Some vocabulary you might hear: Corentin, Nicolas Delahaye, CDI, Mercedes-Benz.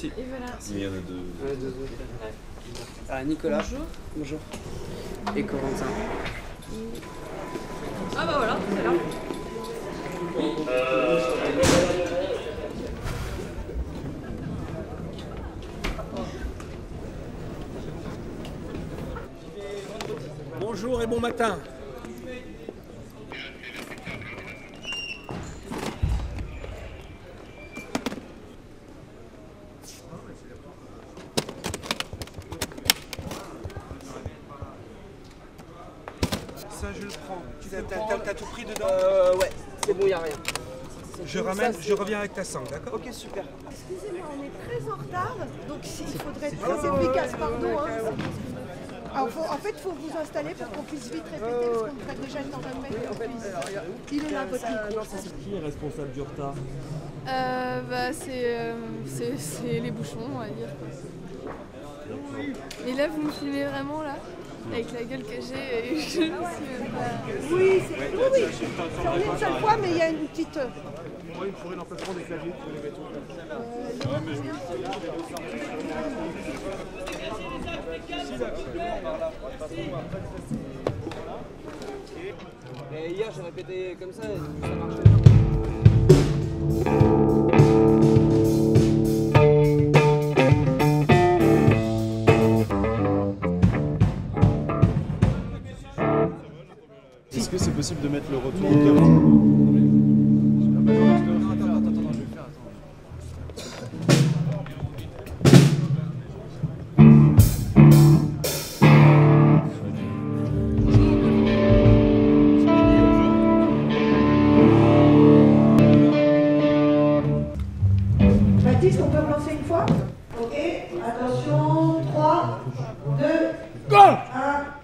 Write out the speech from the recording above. Si. Et voilà. Si. Il y en a deux. Ouais, deux autres. Ouais. Ah, Nicolas. Bonjour. Bonjour. Et Corentin. Ah bah voilà, c'est là. Bonjour et bon matin. Ça, je le prends. T'as tout pris dedans? Ouais, c'est bon, il n'y a rien. Je ramène, ça, je reviens avec ta sangle, d'accord? Ok, super. Excusez-moi, on est très en retard, donc il faudrait être très efficace, pardon. Hein. Alors, en fait, il faut vous installer pour qu'on puisse vite répéter, parce qu'on traite déjà le temps de mettre. Il est là, votre micro. Qui est responsable du retard? Bah, c'est les bouchons, on va dire. Et là, vous me filmez vraiment, là? Avec la gueule que j'ai, je ne sais pas. Oui, c'est oui. Ça revient une seule fois, mais il y a une petite. Moi, il me faudrait l'emplacement des claviers pour les mettre. Et hier, j'ai répété comme ça, et ça marchait bien. Est-ce que c'est possible de mettre le retour de Baptiste, on peut me lancer une fois? Ok, attention, 3, 2, go! 1.